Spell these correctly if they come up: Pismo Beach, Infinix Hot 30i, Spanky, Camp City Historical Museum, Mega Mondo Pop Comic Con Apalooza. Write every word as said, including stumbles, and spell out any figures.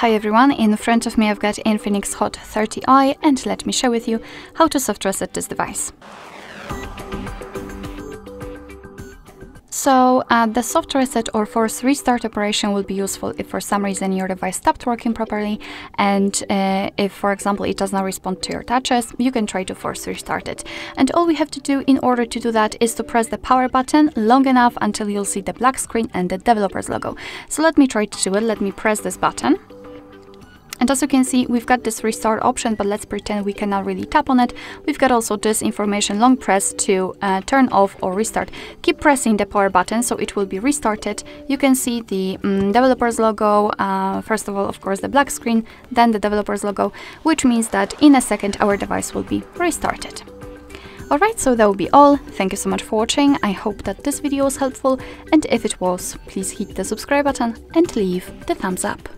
Hi everyone, in front of me I've got Infinix Hot thirty i and let me share with you how to soft reset this device. So uh, the soft reset or force restart operation will be useful if for some reason your device stopped working properly and uh, if, for example, it does not respond to your touches, you can try to force restart it. And all we have to do in order to do that is to press the power button long enough until you'll see the black screen and the developer's logo. So let me try to do it. Let me press this button. And as you can see, we've got this restart option, but let's pretend we cannot really tap on it. We've got also this information long press to uh, turn off or restart. Keep pressing the power button so it will be restarted. You can see the um, developer's logo, uh, first of all, of course, the black screen, then the developer's logo, which means that in a second our device will be restarted. Alright, so that will be all. Thank you so much for watching. I hope that this video was helpful, and if it was, please hit the subscribe button and leave the thumbs up.